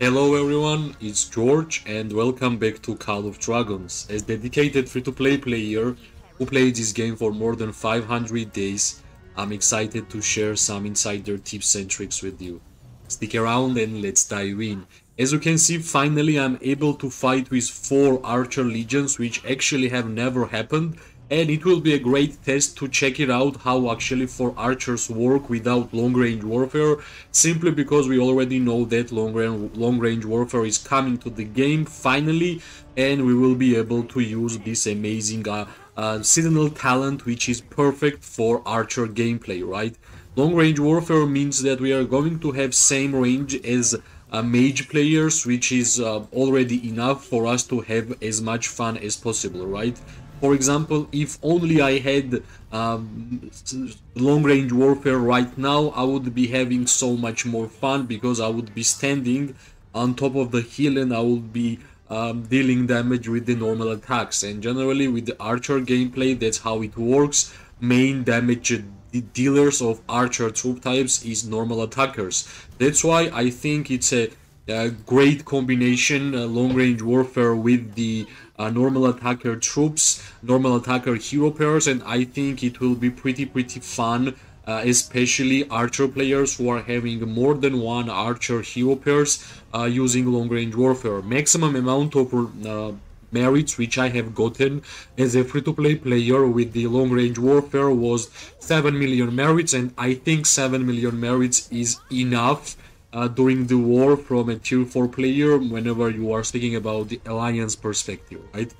Hello everyone, it's George and welcome back to Call of Dragons. As dedicated free-to-play player who played this game for more than 500 days, I'm excited to share some insider tips and tricks with you. Stick around and let's dive in. As you can see, finally I'm able to fight with 4 archer legions, which actually have never happened, and it will be a great test to check it out how actually 4 archers work without long-range warfare, simply because we already know that long-range warfare is coming to the game finally, and we will be able to use this amazing seasonal talent, which is perfect for archer gameplay, right? Long-range warfare means that we are going to have same range as mage players, which is already enough for us to have as much fun as possible, right? For example, if only I had long-range warfare right now, I would be having so much more fun because I would be standing on top of the hill and I would be dealing damage with the normal attacks. And generally with the archer gameplay, that's how it works. Main damage dealers of archer troop types is normal attackers. That's why I think it's a great combination, long-range warfare with the normal attacker troops, normal attacker hero pairs, and I think it will be pretty fun, especially archer players who are having more than one archer hero pairs using long-range warfare. Maximum amount of merits which I have gotten as a free-to-play player with the long-range warfare was 7 million merits, and I think 7 million merits is enough during the war from a tier 4 player whenever you are speaking about the alliance perspective, right?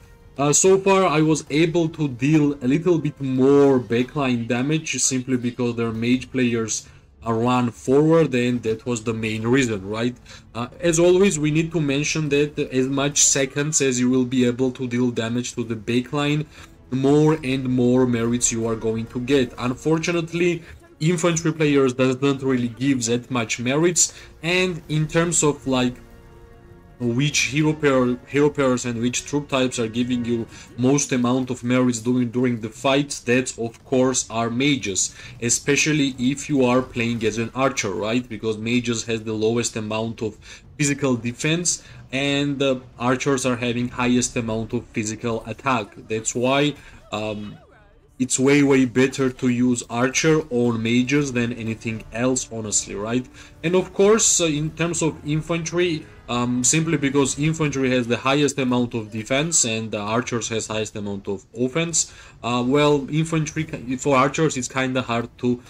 So far I was able to deal a little bit more backline damage simply because their mage players run forward, and that was the main reason, right? As always, we need to mention that as much seconds as you will be able to deal damage to the backline, more and more merits you are going to get. Unfortunately, infantry players doesn't really give that much merits, and in terms of like which hero pairs and which troop types are giving you most amount of merits during the fights, that of course are mages, especially if you are playing as an archer, right? Because mages has the lowest amount of physical defense and archers are having highest amount of physical attack. That's why it's way better to use archer or mages than anything else, honestly, right? And of course, in terms of infantry, simply because infantry has the highest amount of defense and archers has highest amount of offense, well, infantry for archers it's kind of hard to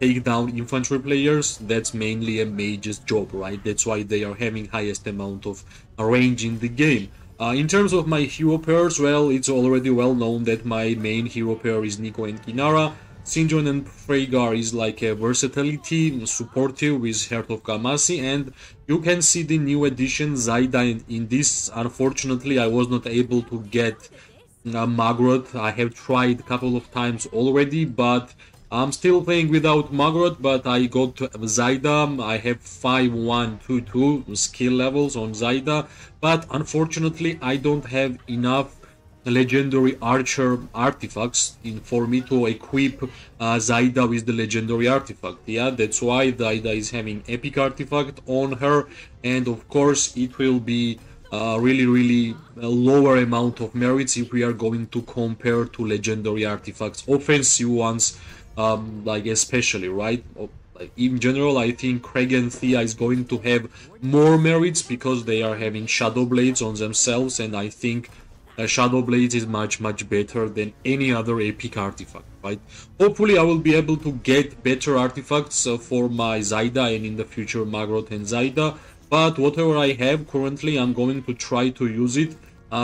take down infantry players. That's mainly a mage's job, right? That's why they are having highest amount of range in the game. In terms of my hero pairs, well, it's already well known that my main hero pair is Nico and Kinara. Sinjon and Freygar is like a versatility supportive with Hertovka Masi, and you can see the new addition Zayda and Indis. Unfortunately, I was not able to get Magrat. I have tried a couple of times already, but I'm still playing without Magrat, but I got Zayda. I have 5122 skill levels on Zayda, but unfortunately I don't have enough legendary archer artifacts for me to equip Zayda with the legendary artifact. Yeah, that's why Zayda is having epic artifact on her, and of course it will be really a lower amount of merits if we are going to compare to legendary artifacts, offensive ones. Like especially, right? In general, I think Craig and Thea is going to have more merits because they are having Shadow Blades on themselves, and I think Shadow Blades is much better than any other epic artifact, right? Hopefully I will be able to get better artifacts for my Zayda and in the future Magrat and Zayda, but whatever I have currently I'm going to try to use it.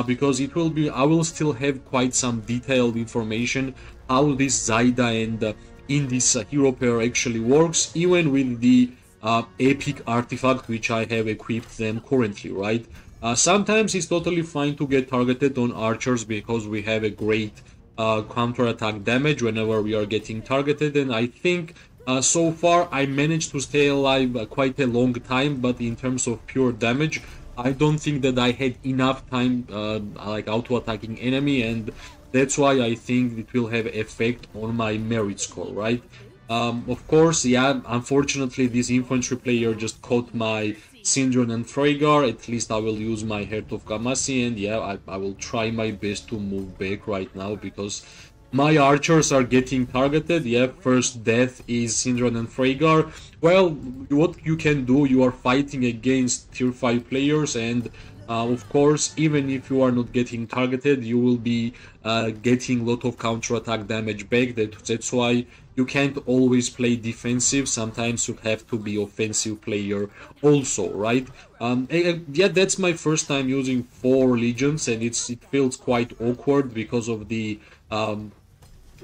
Because it will be, I will still have quite some detailed information how this Zayda and Indis hero pair actually works, even with the epic artifact which I have equipped them currently, right? Sometimes it's totally fine to get targeted on archers because we have a great counter-attack damage whenever we are getting targeted, and I think so far I managed to stay alive quite a long time, but in terms of pure damage I don't think that I had enough time like auto-attacking enemy, and that's why I think it will have effect on my merit score, right? Of course, yeah, unfortunately this infantry player just caught my Sinjon and Freygar. At least I will use my Heart of Gamasi, and yeah, I will try my best to move back right now because my archers are getting targeted. Yeah, first death is Sinjon and Freygar. Well, what you can do, you are fighting against tier 5 players, and of course, even if you are not getting targeted, you will be getting a lot of counterattack damage back. That's why you can't always play defensive. Sometimes you have to be offensive player also, right? Yeah, that's my first time using 4 legions, and it feels quite awkward because of the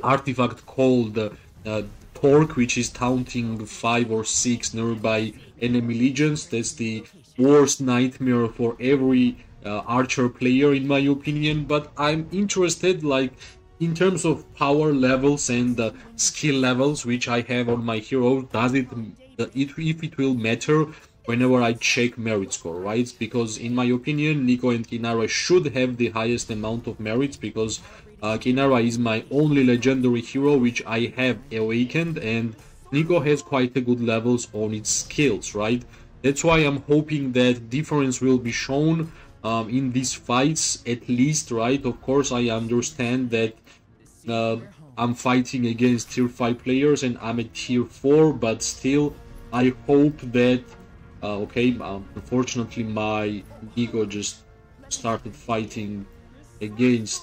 artifact called Torque, which is taunting 5 or 6 nearby enemy legions. That's the worst nightmare for every archer player, in my opinion. But I'm interested, like, in terms of power levels and skill levels which I have on my hero, does it, if it will matter whenever I check merit score, right? Because in my opinion, Nico and Kinara should have the highest amount of merits, because Kinara is my only legendary hero which I have awakened, and Nico has quite a good levels on its skills, right? That's why I'm hoping that difference will be shown in these fights, at least, right? Of course, I understand that I'm fighting against tier 5 players and I'm at tier 4, but still, I hope that... okay, unfortunately, my Nico just started fighting against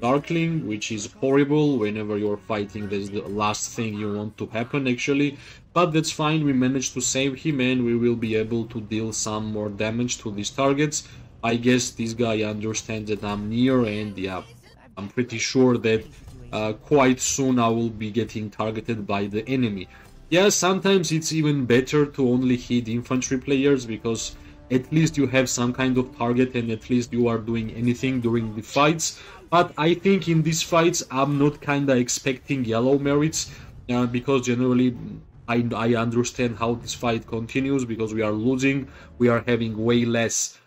Darkling, which is horrible. Whenever you're fighting, that's the last thing you want to happen, actually. But that's fine, we managed to save him, and we will be able to deal some more damage to these targets. I guess this guy understands that I'm near, and yeah, I'm pretty sure that quite soon I will be getting targeted by the enemy. Yeah, sometimes it's even better to only hit infantry players, because at least you have some kind of target and at least you are doing anything during the fights. But I think in these fights I'm not kinda expecting yellow merits, because generally I understand how this fight continues, because we are losing, we are having way less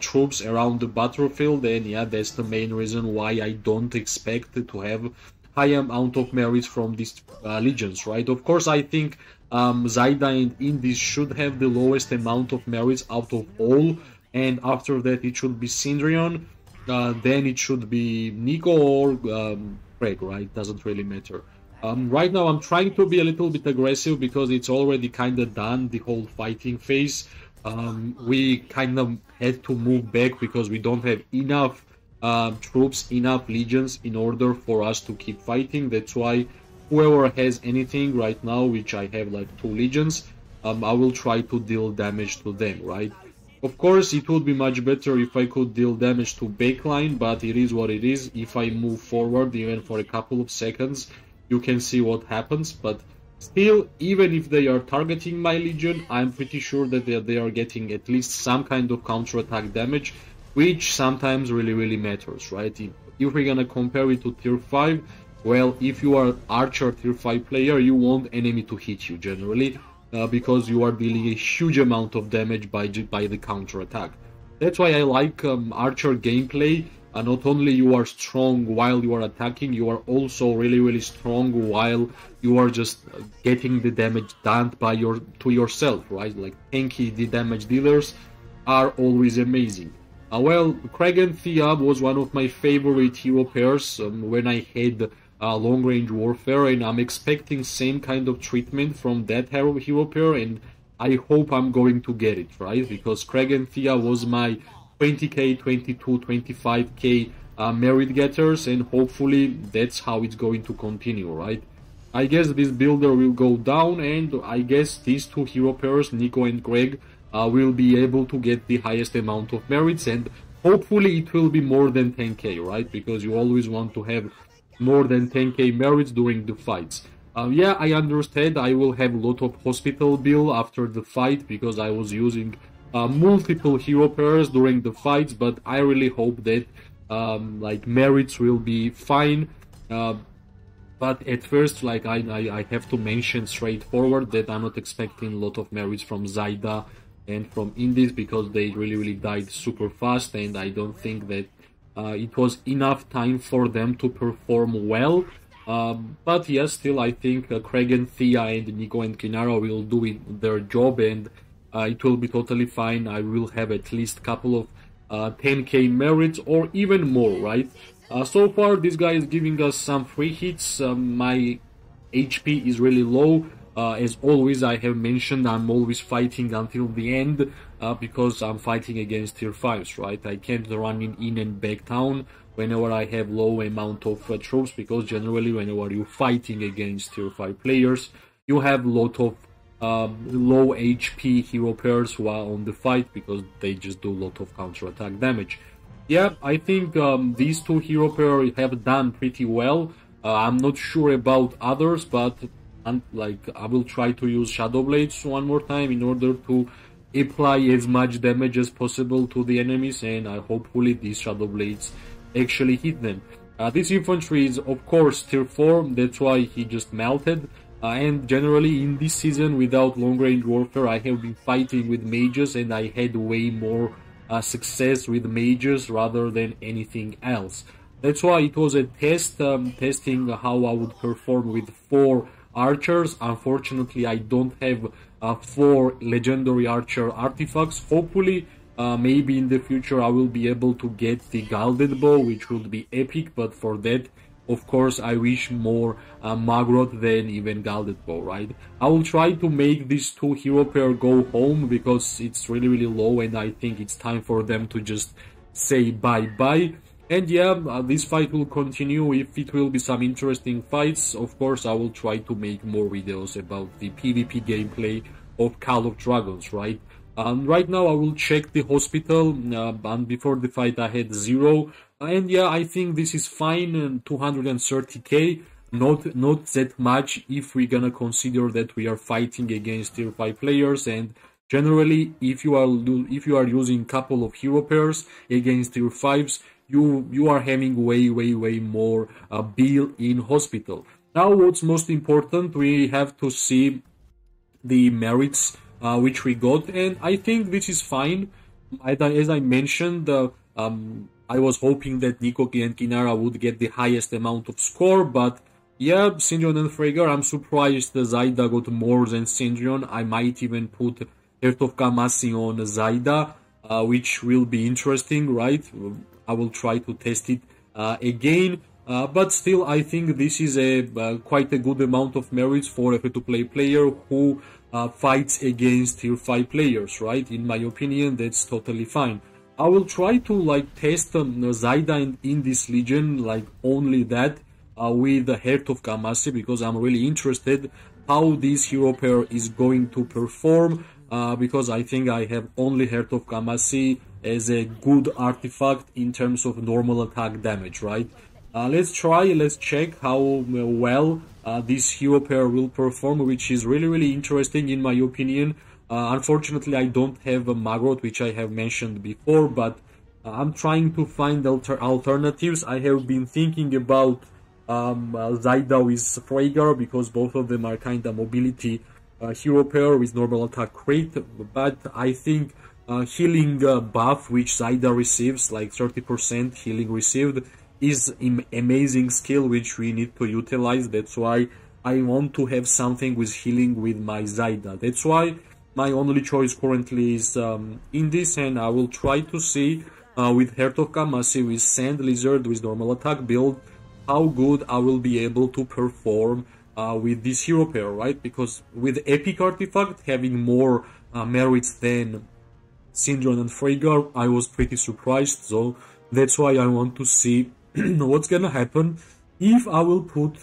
troops around the battlefield, and yeah, that's the main reason why I don't expect to have high amount of merits from these legions, right? Of course, I think Zayda and Indis should have the lowest amount of merits out of all, and after that it should be Sinjon, then it should be Nico or Craig, right? Doesn't really matter. Right now I'm trying to be a little bit aggressive because it's already kind of done, the whole fighting phase. We kind of had to move back because we don't have enough troops, enough legions in order for us to keep fighting. That's why whoever has anything right now, which I have like 2 legions, I will try to deal damage to them, right? Of course, it would be much better if I could deal damage to backline, but it is what it is. If I move forward even for a couple of seconds, you can see what happens. But still, even if they are targeting my legion, I'm pretty sure that they are getting at least some kind of counterattack damage, which sometimes really matters, right? If we're gonna compare it to tier 5, well, if you are archer tier 5 player, you want enemy to hit you generally. Because you are dealing a huge amount of damage by the counter-attack. That's why I like archer gameplay. Not only you are strong while you are attacking, you are also really strong while you are just getting the damage done to yourself, right? Like, tanky the damage dealers are always amazing. Well, Craig and Thea was one of my favorite hero pairs when I had long-range warfare, and I'm expecting same kind of treatment from that hero pair, and I hope I'm going to get it, right? Because Craig and Thea was my 20k, 22, 25k merit getters, and hopefully that's how it's going to continue, right? I guess this builder will go down, and I guess these 2 hero pairs, Nico and Craig, will be able to get the highest amount of merits, and hopefully it will be more than 10k, right? Because you always want to have more than 10k merits during the fights. Yeah, I understand I will have a lot of hospital bill after the fight because I was using multiple hero pairs during the fights, but I really hope that like merits will be fine. But at first, like I have to mention straightforward that I'm not expecting a lot of merits from Zayda and from Indis because they really died super fast, and I don't think that it was enough time for them to perform well. But yes, still I think Craig and Thea and Nico and Kinara will do their job, and it will be totally fine. I will have at least a couple of 10k merits or even more, right? So far this guy is giving us some free hits. My HP is really low. As always, I have mentioned I'm always fighting until the end because I'm fighting against tier 5s, right? I can't run in and back down whenever I have low amount of troops, because generally whenever you're fighting against tier 5 players, you have a lot of low HP hero pairs who are on the fight because they just do a lot of counter-attack damage. Yeah, I think these two hero pairs have done pretty well. I'm not sure about others, but... and like, I will try to use Shadow Blades one more time in order to apply as much damage as possible to the enemies, and hopefully these Shadow Blades actually hit them. This infantry is of course tier 4, that's why he just melted. And generally in this season without long range warfare I have been fighting with mages, and I had way more success with mages rather than anything else. That's why it was a test, testing how I would perform with 4 archers. Unfortunately I don't have 4 legendary archer artifacts. Hopefully maybe in the future I will be able to get the Gilded Bow, which would be epic, but for that of course I wish more Magrat than even Gilded Bow, right? I will try to make these two hero pair go home because it's really low, and I think it's time for them to just say bye bye. And yeah, this fight will continue. If it will be some interesting fights, of course I will try to make more videos about the PvP gameplay of Call of Dragons, right? Right now I will check the hospital, and before the fight I had 0, and yeah, I think this is fine. 230k, not that much if we're gonna consider that we are fighting against tier 5 players, and generally if you are using couple of hero pairs against tier 5s, you are having way more bill in hospital. Now what's most important, we have to see the merits which we got, and I think this is fine. As I mentioned, I was hoping that Nico and Kinara would get the highest amount of score, but yeah, Sinjon and Freygar, I'm surprised Zayda got more than Sinjon. I might even put Ertovka Masi on Zayda, which will be interesting, right? I will try to test it again, but still I think this is a quite a good amount of merits for a free-to-play player who fights against tier 5 players, right? In my opinion, that's totally fine. I will try to like test Zayda and Indis Legion, like only that, with the Heart of Gamasi, because I'm really interested how this hero pair is going to perform, because I think I have only Heart of Gamasi as a good artifact in terms of normal attack damage, right? Let's check how well this hero pair will perform, which is really interesting in my opinion. Unfortunately I don't have a Magrat, which I have mentioned before, but I'm trying to find alternatives. I have been thinking about Zayda with Freygar, because both of them are kind of mobility hero pair with normal attack crit, but I think healing buff which Zayda receives, like 30% healing received, is an amazing skill which we need to utilize. That's why I want to have something with healing with my Zayda. That's why my only choice currently is Indis, and I will try to see with Hertoka Masi, with Sand Lizard, with normal attack build, how good I will be able to perform with this hero pair, right? Because with epic artifact having more merits than Sinjon and Freygar, I was pretty surprised, so that's why I want to see what's gonna happen if I will put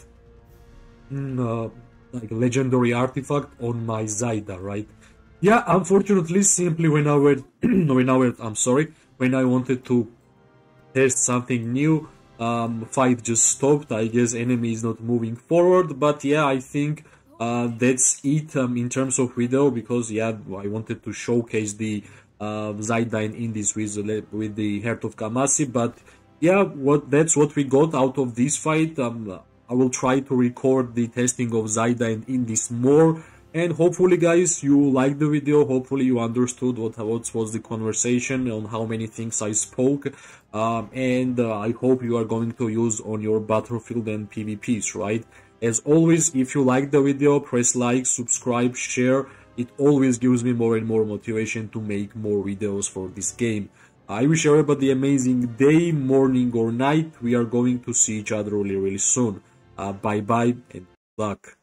like legendary artifact on my Zayda, right? Yeah, unfortunately, simply when I wanted to test something new, fight just stopped. I guess enemy is not moving forward, but yeah, I think that's it in terms of video, because yeah, I wanted to showcase the Zayda and Indis with the Heart of Gamasi, but yeah, that's what we got out of this fight. I will try to record the testing of Zayda and Indis more, And hopefully guys you liked the video, hopefully you understood what was the conversation on how many things I spoke, and I hope you are going to use on your battlefield and PvPs, right? As always, if you liked the video, press like, subscribe, share. It always gives me more and more motivation to make more videos for this game. I wish everybody an amazing day, morning or night. We are going to see each other really soon. Bye bye and good luck.